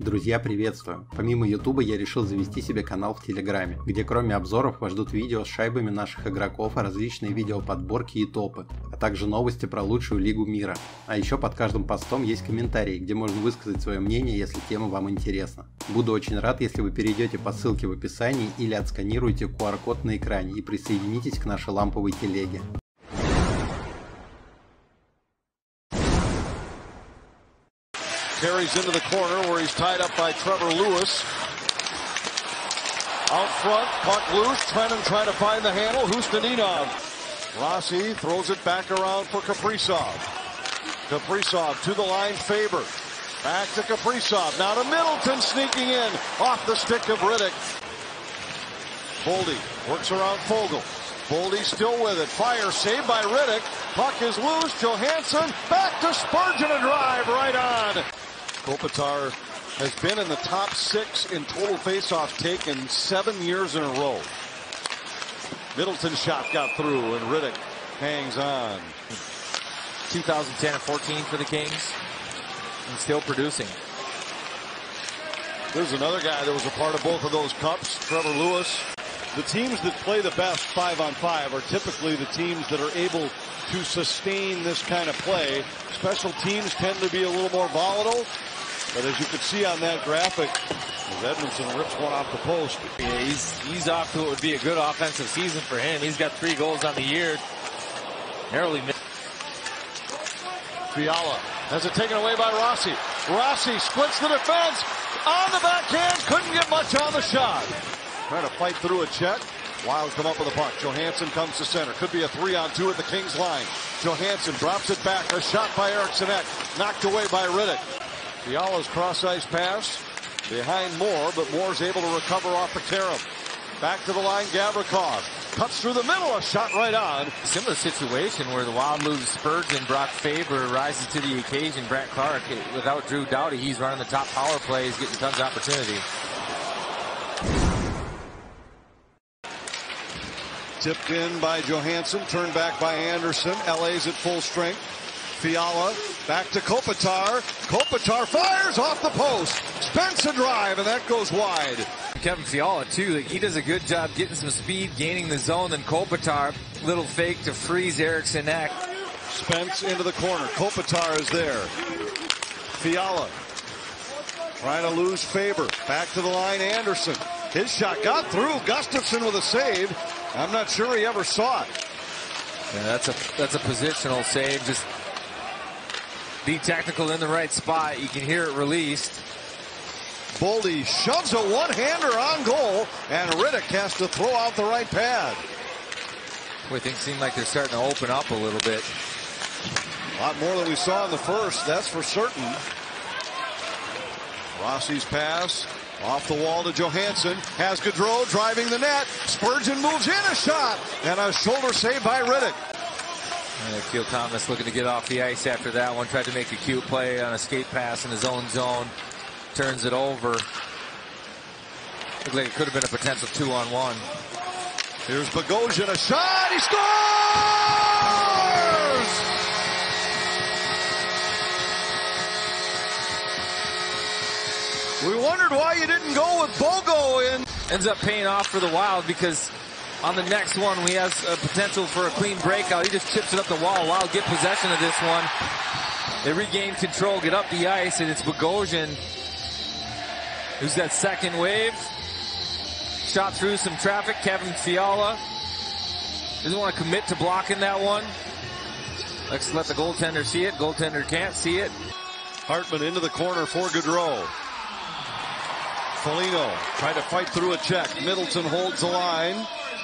Друзья, приветствую! Помимо ютуба я решил завести себе канал в телеграме, где кроме обзоров вас ждут видео с шайбами наших игроков, различные видеоподборки и топы, а также новости про лучшую лигу мира. А еще под каждым постом есть комментарии, где можно высказать свое мнение, если тема вам интересна. Буду очень рад, если вы перейдете по ссылке в описании или отсканируете QR-код на экране и присоединитесь к нашей ламповой телеге. Carries into the corner where he's tied up by Trevor Lewis. Out front, puck loose, Trennum trying to find the handle, Houstoninov. Rossi throws it back around for Kaprizov. Kaprizov to the line, Faber. Back to Kaprizov, now to Middleton, sneaking in, off the stick of Riddick. Boldy works around Foegele. Boldy still with it, fire saved by Riddick. Puck is loose, Johansson, back to Spurgeon, a drive right on. Kopitar has been in the top 6 in total faceoff taken 7 years in a row. Middleton's shot got through, and Riddick hangs on. 2010 and 14 for the Kings, and still producing. There's another guy that was a part of both of those cups, Trevor Lewis. The teams that play the best 5-on-5 are typically the teams that are able to sustain this kind of play. Special teams tend to be a little more volatile. But as you can see on that graphic, Edmondson rips one off the post. Yeah, he's off to what would be a good offensive season for him. He's got 3 goals on the year. Narrowly missed. Fiala has it taken away by Rossi. Rossi splits the defense on the backhand. Couldn't get much on the shot. Trying to fight through a check. Wilds come up with a puck. Johansson comes to center. Could be a 3-on-2 at the Kings line. Johansson drops it back. A shot by Eriksson Ek. Knocked away by Riddick. Fiala's cross-ice pass behind Moore, but Moore's able to recover off the carom. Back to the line, Gavrikov. Cuts through the middle, a shot right on. Similar situation where the Wild moves Spurgeon, Brock Faber rises to the occasion. Brett Clark, without Drew Doughty, he's running the top power play. He's getting tons of opportunity. Tipped in by Johansson, turned back by Anderson. LA's at full strength. Fiala back to Kopitar. Kopitar fires off the post. Spence a drive, and that goes wide. Kevin Fiala, too, he does a good job getting some speed, gaining the zone. Then Kopitar, little fake to freeze Eriksson Ek. Spence into the corner. Kopitar is there. Fiala trying to lose Faber. Back to the line, Anderson. His shot got through. Gustavsson with a save. I'm not sure he ever saw it. Yeah, that's a positional save. Just be tactical in the right spot. You can hear it released. Boldy shoves a one-hander on goal, and Riddick has to throw out the right pad. Boy, things seem like they're starting to open up a little bit. A lot more than we saw in the first, that's for certain. Rossi's pass. Off the wall to Johansson, has Goodrow driving the net, Spurgeon moves in, a shot, and a shoulder save by Riddick. Kiel Thomas looking to get off the ice after that one, tried to make a cute play on a skate pass in his own zone, turns it over. Looked like it could have been a potential 2-on-1. Here's Bogosian, a shot, he scores! We wondered why you didn't go with Bogo in. Ends up paying off for the Wild because on the next one we have a potential for a clean breakout. He just chips it up the wall. Wild get possession of this one. They regain control, get up the ice, and it's Bogosian who's that second wave. Shot through some traffic. Kevin Fiala doesn't want to commit to blocking that one. Let's let the goaltender see it. Goaltender can't see it. Hartman into the corner for Goodrow. Foligno tried to fight through a check. Middleton holds the line,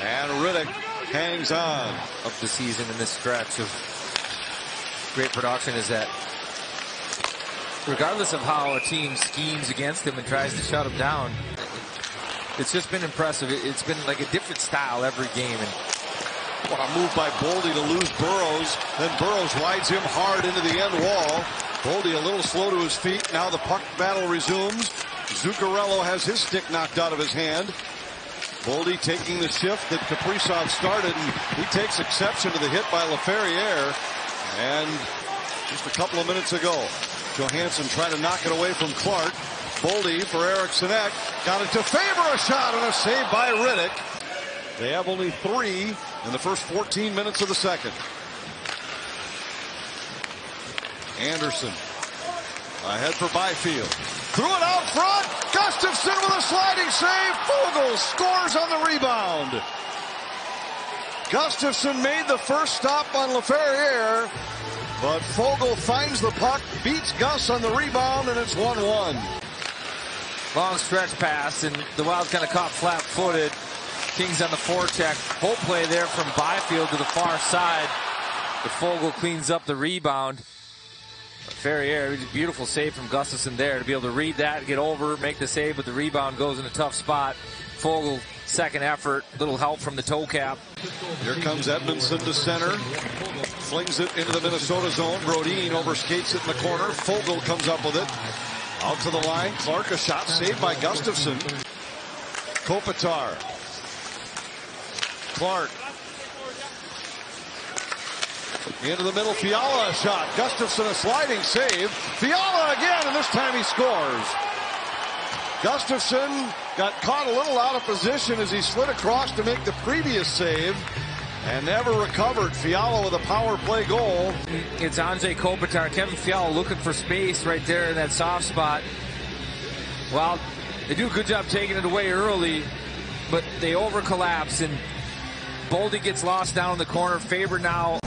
and Riddick hangs on. Of the season in this stretch of great production is that regardless of how a team schemes against him and tries to shut him down, it's just been impressive. It's been like a different style every game. And what a move by Boldy to lose Burrows. Then Burrows rides him hard into the end wall. Boldy a little slow to his feet. Now the puck battle resumes. Zuccarello has his stick knocked out of his hand. Boldy taking the shift that Kaprizov started, and he takes exception to the hit by Laferriere. And just a couple of minutes ago, Johansson trying to knock it away from Clark. Boldy for Eriksson Ek. Got it to Faber, a shot, and a save by Riddick. They have only three in the first 14 minutes of the second. Anderson ahead for Byfield. Threw it out front. Gustavsson with a sliding save. Foegele scores on the rebound. Gustavsson made the first stop on Laferriere, but Foegele finds the puck, beats Gus on the rebound, and it's 1-1. Long stretch pass, and the Wild's kind of caught flat-footed. Kings on the forecheck. Whole play there from Byfield to the far side. But Foegele cleans up the rebound. Laferriere, beautiful save from Gustavsson there to be able to read that, get over, make the save, but the rebound goes in a tough spot. Foegele, second effort, little help from the toe cap. Here comes Edmondson to center, flings it into the Minnesota zone. Brodin overskates it in the corner. Foegele comes up with it. Out to the line. Clark, a shot saved by Gustavsson. Kopitar. Clark. Into the middle, Fiala shot. Gustavsson a sliding save. Fiala again, and this time he scores. Gustavsson got caught a little out of position as he slid across to make the previous save and never recovered. Fiala with a power play goal. It's Anze Kopitar. Kevin Fiala looking for space right there in that soft spot. Well, they do a good job taking it away early, but they over collapse, and Boldy gets lost down in the corner. Faber now.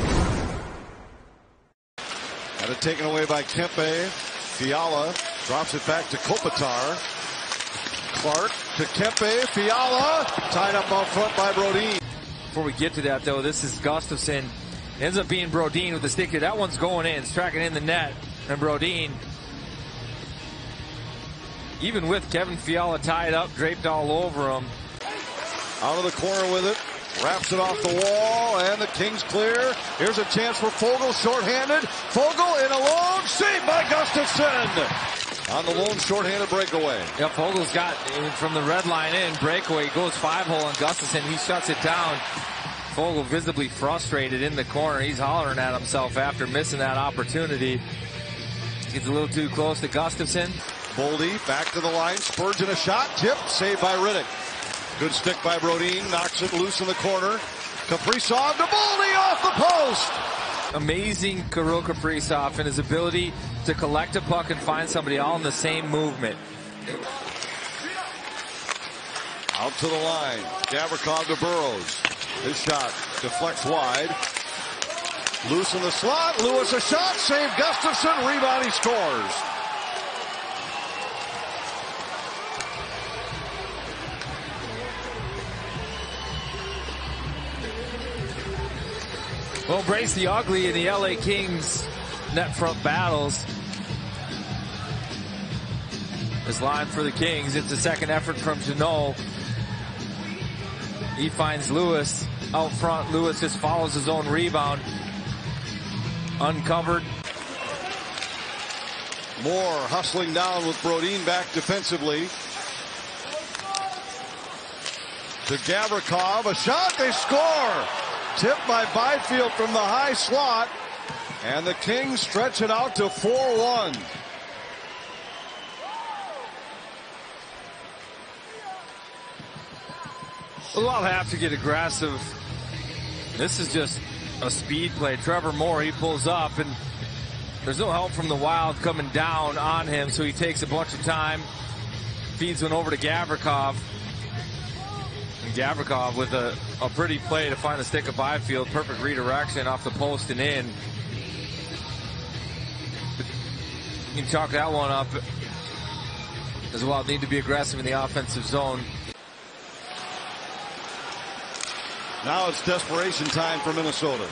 Got it taken away by Kempe. Fiala drops it back to Kopitar. Clark to Kempe. Fiala tied up off front by Brodin. Before we get to that, though, this is Gustavsson. Ends up being Brodin with the stick. That one's going in. It's tracking in the net. And Brodin, even with Kevin Fiala tied up, draped all over him. Out of the corner with it. Wraps it off the wall, and the Kings clear. Here's a chance for Foegele, shorthanded. Foegele in alone, saved by Gustavsson. On the lone shorthanded breakaway. Yeah, Fogel's got from the red line in, breakaway, goes five-hole on Gustavsson. He shuts it down. Foegele visibly frustrated in the corner. He's hollering at himself after missing that opportunity. Gets a little too close to Gustavsson. Boldy back to the line, Spurgeon a shot, tip, saved by Riddick. Good stick by Brodin, knocks it loose in the corner. Kaprizov to Boldy off the post! Amazing Kirill Kaprizov and his ability to collect a puck and find somebody all in the same movement. Out to the line, Gavrikov to Burrows. His shot deflects wide. Loose in the slot, Lewis a shot, save Gustavsson, rebound, he scores. We'll embrace the ugly in the LA Kings net front battles. This line for the Kings. It's a second effort from Janot. He finds Lewis out front. Lewis just follows his own rebound. Uncovered. Moore hustling down with Brodin back defensively. To Gavrikov. A shot. They score. Tipped by Byfield from the high slot, and the Kings stretch it out to 4-1. Well, I'll have to get aggressive. This is just a speed play. Trevor Moore, he pulls up, and there's no help from the Wild coming down on him, so he takes a bunch of time, feeds one over to Gavrikov. Gavrikov with a pretty play to find the stick of Byfield. Perfect redirection off the post and in. You can chalk that one up as well. Need to be aggressive in the offensive zone. Now it's desperation time for Minnesota.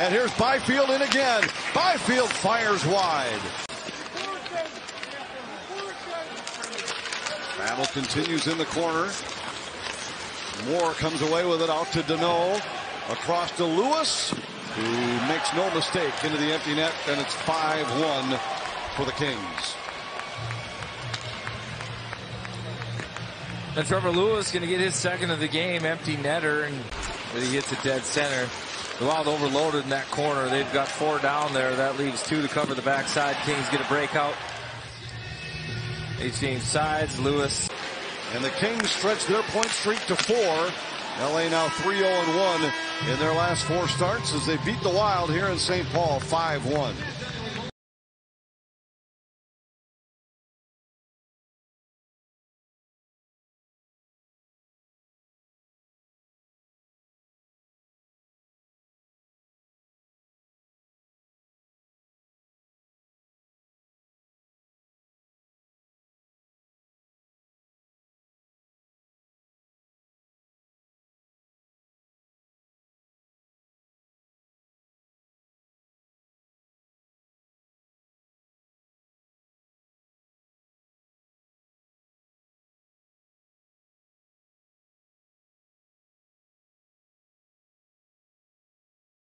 And here's Byfield in again. Byfield fires wide. Battle continues in the corner. Moore comes away with it, out to Deneau, across to Lewis, who makes no mistake, into the empty net, and it's 5-1 for the Kings. And Trevor Lewis going to get his second of the game, empty netter, and but he hits it dead center. The Wild overloaded in that corner. They've got four down there. That leaves two to cover the backside. Kings get a breakout. They change sides. Lewis. And the Kings stretch their point streak to 4. LA now 3-0-1 in their last 4 starts as they beat the Wild here in St. Paul 5-1.